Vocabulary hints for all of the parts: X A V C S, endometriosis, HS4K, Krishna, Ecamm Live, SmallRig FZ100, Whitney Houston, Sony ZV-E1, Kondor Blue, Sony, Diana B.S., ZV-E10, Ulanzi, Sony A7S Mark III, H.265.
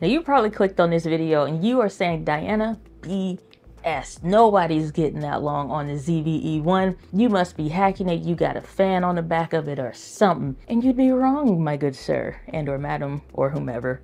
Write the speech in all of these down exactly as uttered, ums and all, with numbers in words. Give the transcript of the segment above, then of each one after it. Now you probably clicked on this video and you are saying, Diana B S, nobody's getting that long on the Z V E one. You must be hacking it. You got a fan on the back of it or something. And you'd be wrong, my good sir and or madam or whomever.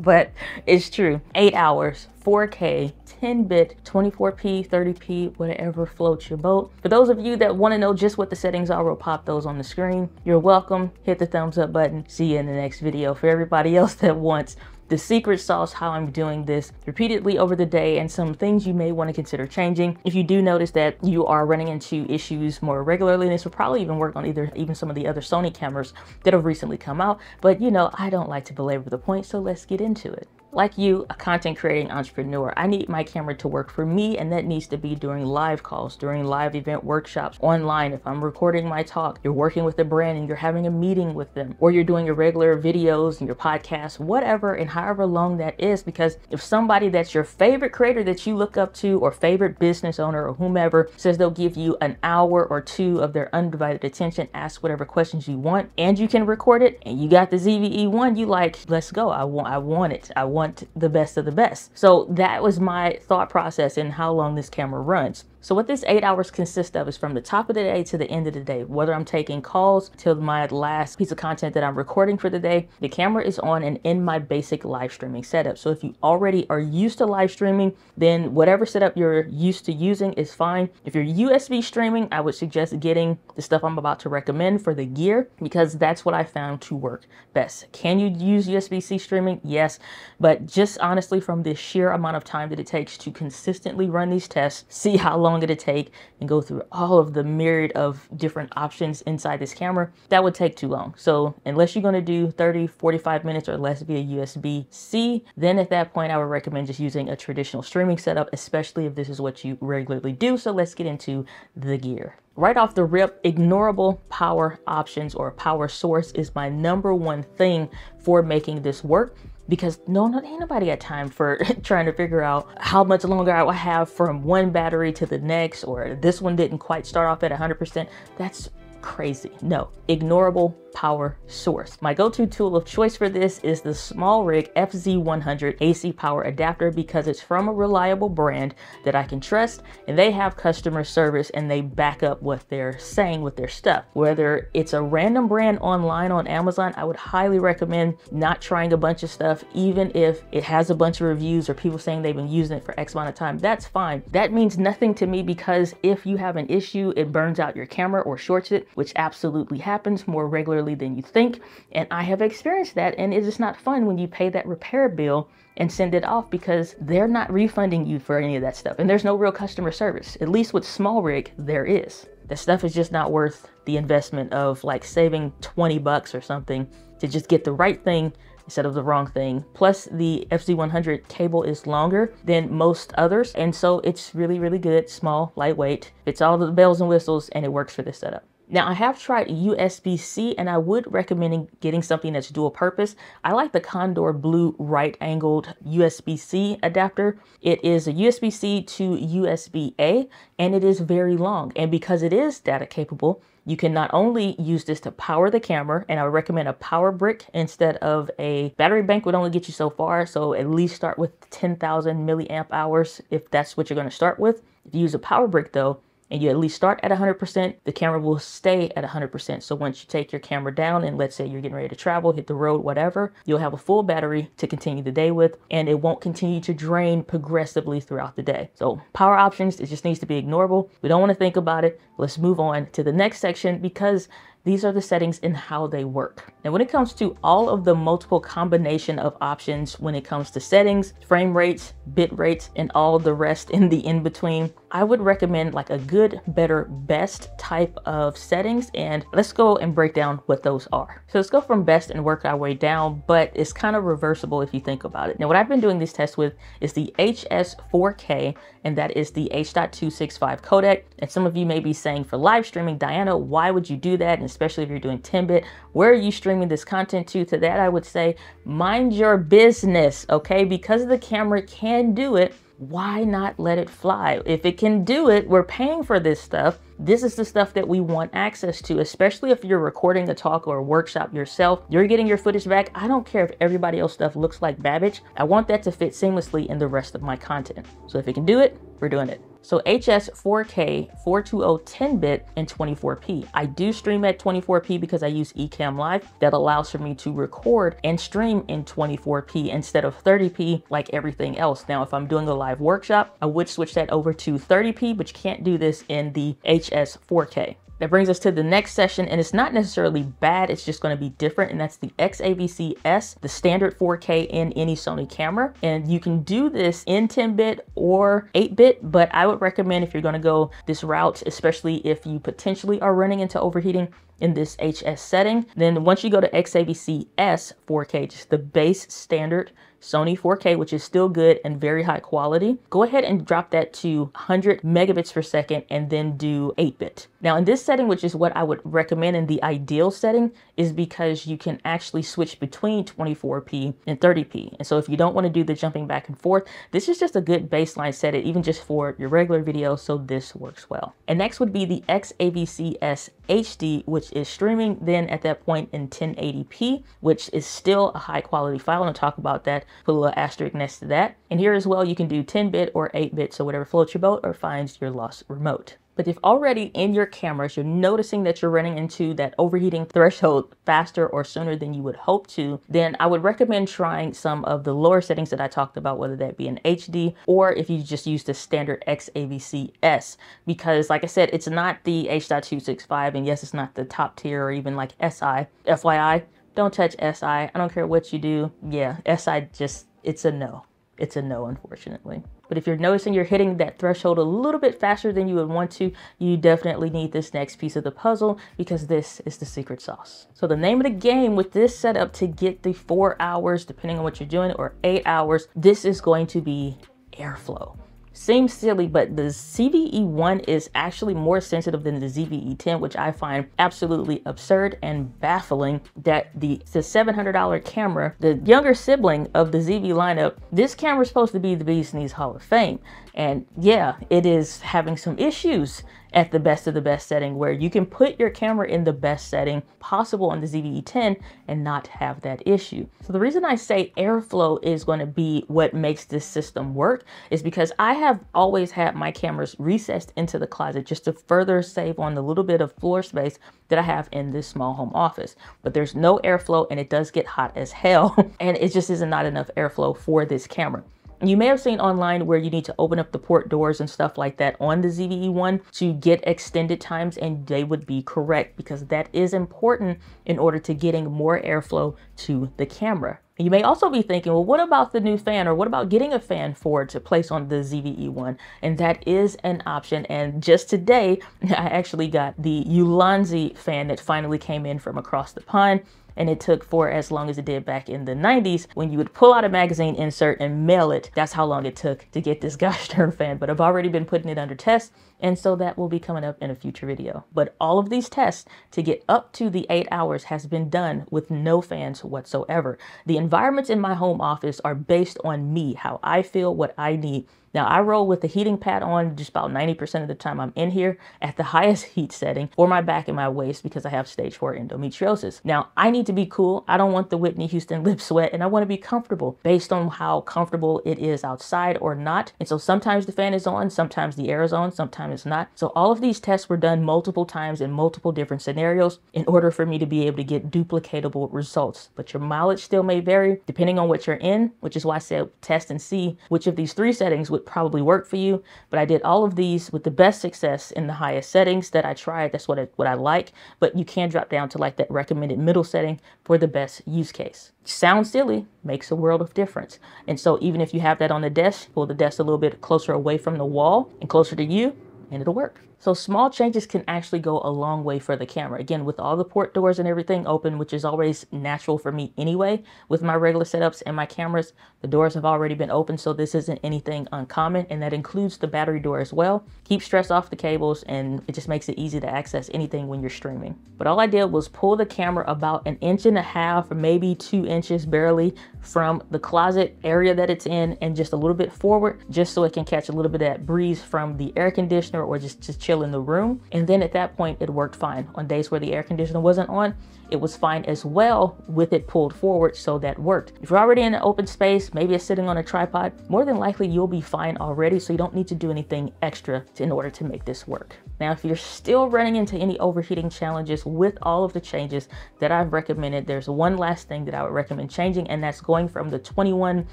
But it's true. Eight hours, four K, ten bit, twenty-four P, thirty P, whatever floats your boat. For those of you that want to know just what the settings are, we'll pop those on the screen. You're welcome. Hit the thumbs up button. See you in the next video. For everybody else that wants the secret sauce, how I'm doing this repeatedly over the day and some things you may want to consider changing. If you do notice that you are running into issues more regularly, this will probably even work on either even some of the other Sony cameras that have recently come out. But you know, I don't like to belabor the point, so let's get into it. Like you, a content creating entrepreneur, I need my camera to work for me, and that needs to be during live calls, during live event workshops, online. If I'm recording my talk, you're working with the brand and you're having a meeting with them, or you're doing your regular videos and your podcasts, whatever, and however long that is. Because if somebody that's your favorite creator that you look up to, or favorite business owner or whomever, says they'll give you an hour or two of their undivided attention, ask whatever questions you want, and you can record it, and you got the Z V E one, you like, let's go. I want, I want it. I want the best of the best. So that was my thought process in how long this camera runs. So what this eight hours consists of is from the top of the day to the end of the day, whether I'm taking calls till my last piece of content that I'm recording for the day, the camera is on and in my basic live streaming setup. So if you already are used to live streaming, then whatever setup you're used to using is fine. If you're U S B streaming, I would suggest getting the stuff I'm about to recommend for the gear, because that's what I found to work best. Can you use U S B C streaming? Yes, but just honestly, from the sheer amount of time that it takes to consistently run these tests, see how long going to take and go through all of the myriad of different options inside this camera, that would take too long. So unless you're going to do thirty, forty-five minutes or less via U S B C, then at that point I would recommend just using a traditional streaming setup, especially if this is what you regularly do. So let's get into the gear. Right off the rip, ignorable power options or power source is my number one thing for making this work, because no, not ain't nobody got time for trying to figure out how much longer I will have from one battery to the next, or this one didn't quite start off at one hundred percent. That's crazy. No, ignorable power source. My go-to tool of choice for this is the SmallRig F Z one hundred A C power adapter, because it's from a reliable brand that I can trust, and they have customer service and they back up what they're saying with their stuff. Whether it's a random brand online on Amazon, I would highly recommend not trying a bunch of stuff. Even if it has a bunch of reviews or people saying they've been using it for X amount of time, that's fine. That means nothing to me, because if you have an issue, it burns out your camera or shorts it, which absolutely happens more regularly than you think. And I have experienced that, and it's just not fun when you pay that repair bill and send it off, because they're not refunding you for any of that stuff. And there's no real customer service. At least with SmallRig, there is. The stuff is just not worth the investment of like saving twenty bucks or something to just get the right thing instead of the wrong thing. Plus the F Z one hundred cable is longer than most others, and so it's really, really good, small, lightweight. It's all the bells and whistles, and it works for this setup. Now, I have tried U S B C, and I would recommend getting something that's dual purpose. I like the Kondor Blue right angled U S B C adapter. It is a U S B C to U S B A, and it is very long. And because it is data capable, you can not only use this to power the camera, and I would recommend a power brick instead of a battery bank would only get you so far. So at least start with ten thousand milliamp hours if that's what you're going to start with. If you use a power brick though, and you at least start at one hundred percent, the camera will stay at one hundred percent. So once you take your camera down and let's say you're getting ready to travel, hit the road, whatever, you'll have a full battery to continue the day with, and it won't continue to drain progressively throughout the day. So power options, it just needs to be ignorable. We don't want to think about it. Let's move on to the next section, because these are the settings and how they work. Now, when it comes to all of the multiple combination of options, when it comes to settings, frame rates, bit rates, and all the rest in the in-between, I would recommend like a good, better, best type of settings. And let's go and break down what those are. So let's go from best and work our way down, but it's kind of reversible if you think about it. Now, what I've been doing this test with is the H S four K, and that is the H two sixty-five codec. And some of you may be saying, for live streaming, Diana, why would you do that? And especially if you're doing ten bit, where are you streaming this content to? To that, I would say, mind your business, okay? Because the camera can do it, why not let it fly? If it can do it, we're paying for this stuff. This is the stuff that we want access to, especially if you're recording a talk or a workshop yourself. You're getting your footage back. I don't care if everybody else's stuff looks like Babbage. I want that to fit seamlessly in the rest of my content. So if you can do it, we're doing it. So H S four K, four two zero ten bit, and twenty-four P. I do stream at twenty-four P because I use Ecamm Live. That allows for me to record and stream in twenty-four P instead of thirty P like everything else. Now, if I'm doing a live workshop, I would switch that over to thirty P, but you can't do this in the H S four K. That brings us to the next session, and it's not necessarily bad, it's just going to be different, and that's the X A V C S, the standard four K in any Sony camera. And you can do this in ten bit or eight bit, but I would recommend if you're going to go this route, especially if you potentially are running into overheating in this H S setting, then once you go to X A V C S four K, just the base standard Sony four K, which is still good and very high quality, go ahead and drop that to one hundred megabits per second and then do eight bit. Now in this setting, which is what I would recommend in the ideal setting, is because you can actually switch between twenty-four P and thirty P. And so if you don't want to do the jumping back and forth, this is just a good baseline setting, even just for your regular video, so this works well. And next would be the X A V C S H D, which is streaming then at that point in ten eighty P, which is still a high quality file, and I'll talk about that. Put a little asterisk next to that. And here as well, you can do ten bit or eight bit, so whatever floats your boat or finds your lost remote. But if already in your cameras, you're noticing that you're running into that overheating threshold faster or sooner than you would hope to, then I would recommend trying some of the lower settings that I talked about, whether that be an H D or if you just use the standard X A V C S, because like I said, it's not the H dot two sixty-five, and yes, it's not the top tier or even like S I. F Y I, don't touch S I. I don't care what you do. Yeah, S I just, it's a no. It's a no, unfortunately. But if you're noticing you're hitting that threshold a little bit faster than you would want to, you definitely need this next piece of the puzzle, because this is the secret sauce. So the name of the game with this setup to get the four hours, depending on what you're doing, or eight hours, this is going to be airflow. Seems silly, but the Z V E one is actually more sensitive than the Z V E ten, which I find absolutely absurd and baffling that the, the seven hundred dollar camera, the younger sibling of the Z V lineup, this camera is supposed to be the Bee's Knees Hall of Fame. And yeah, it is having some issues at the best of the best setting, where you can put your camera in the best setting possible on the Z V E ten and not have that issue. So the reason I say airflow is going to be what makes this system work is because I have always had my cameras recessed into the closet just to further save on the little bit of floor space that I have in this small home office. But there's no airflow, and it does get hot as hell, and it just isn't not enough airflow for this camera. You may have seen online where you need to open up the port doors and stuff like that on the Z V E one to get extended times, and they would be correct, because that is important in order to getting more airflow to the camera. You may also be thinking, well, what about the new fan, or what about getting a fan forward to place on the Z V E one? And that is an option. And just today, I actually got the Ulanzi fan that finally came in from across the pond. And it took for as long as it did back in the nineties, when you would pull out a magazine insert and mail it. That's how long it took to get this gosh darn fan, but I've already been putting it under test, and so that will be coming up in a future video. But all of these tests to get up to the eight hours has been done with no fans whatsoever. The environments in my home office are based on me, how I feel, what I need. Now, I roll with the heating pad on just about ninety percent of the time I'm in here at the highest heat setting for my back and my waist, because I have stage four endometriosis. Now, I need to be cool. I don't want the Whitney Houston lip sweat, and I want to be comfortable based on how comfortable it is outside or not. And so sometimes the fan is on, sometimes the air is on, sometimes it's not. So all of these tests were done multiple times in multiple different scenarios in order for me to be able to get duplicatable results. But your mileage still may vary depending on what you're in, which is why I said test and see which of these three settings would probably work for you. But I did all of these with the best success in the highest settings that I tried. That's what I, what I like, but you can drop down to like that recommended middle setting for the best use case. Sounds silly, makes a world of difference. And so even if you have that on the desk, pull the desk a little bit closer away from the wall and closer to you, and it'll work. So small changes can actually go a long way for the camera. Again, with all the port doors and everything open, which is always natural for me anyway, with my regular setups and my cameras, the doors have already been open, so this isn't anything uncommon, and that includes the battery door as well. Keep stress off the cables, and it just makes it easy to access anything when you're streaming. But all I did was pull the camera about an inch and a half, maybe two inches barely, from the closet area that it's in, and just a little bit forward, just so it can catch a little bit of that breeze from the air conditioner conditioner or just, just chill in the room. And then at that point, it worked fine. On days where the air conditioner wasn't on, it was fine as well with it pulled forward, so that worked. If you're already in an open space, maybe it's sitting on a tripod, more than likely you'll be fine already, so you don't need to do anything extra to, in order to make this work. Now, if you're still running into any overheating challenges with all of the changes that I've recommended, there's one last thing that I would recommend changing, and that's going from the twenty-one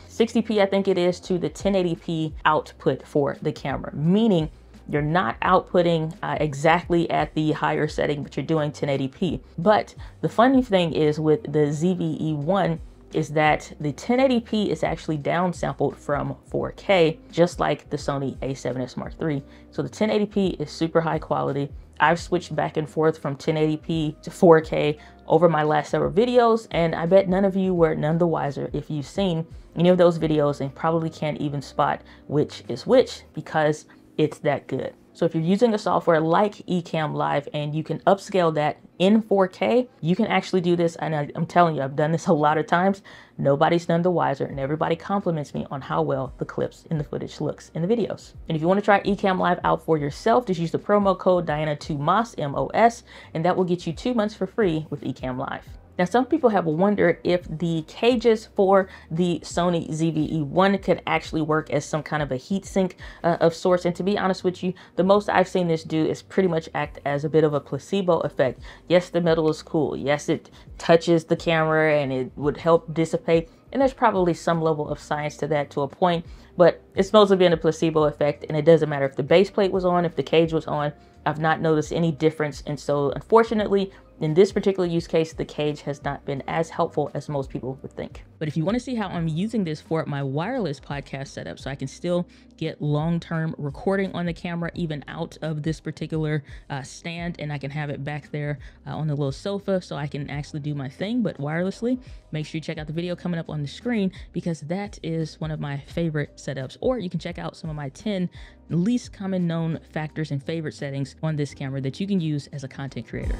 sixty p, I think it is, to the ten eighty p output for the camera, meaning you're not outputting uh, exactly at the higher setting, but you're doing ten eighty p. But the funny thing is with the Z V E one is that the ten eighty p is actually downsampled from four K, just like the Sony A seven S Mark three. So the ten eighty p is super high quality. I've switched back and forth from ten eighty p to four K over my last several videos, and I bet none of you were none the wiser if you've seen any of those videos and probably can't even spot which is which, because it's that good. So if you're using a software like Ecamm Live and you can upscale that in four K, you can actually do this. And I, I'm telling you, I've done this a lot of times. Nobody's none the wiser, and everybody compliments me on how well the clips in the footage looks in the videos. And if you want to try Ecamm Live out for yourself, just use the promo code D I A N A two M O S, M O S, and that will get you two months for free with Ecamm Live. Now, some people have wondered if the cages for the Sony Z V E one could actually work as some kind of a heat sink uh, of sorts. And to be honest with you, the most I've seen this do is pretty much act as a bit of a placebo effect. Yes, the metal is cool. Yes, it touches the camera and it would help dissipate. And there's probably some level of science to that to a point, but it's mostly been a placebo effect, and it doesn't matter if the base plate was on, if the cage was on, I've not noticed any difference. And so unfortunately, in this particular use case, the cage has not been as helpful as most people would think. But if you want to see how I'm using this for my wireless podcast setup, so I can still get long-term recording on the camera, even out of this particular uh, stand, and I can have it back there uh, on the little sofa so I can actually do my thing, but wirelessly, make sure you check out the video coming up on the screen, because that is one of my favorite setups. Or you can check out some of my ten least common known factors and favorite settings on this camera that you can use as a content creator.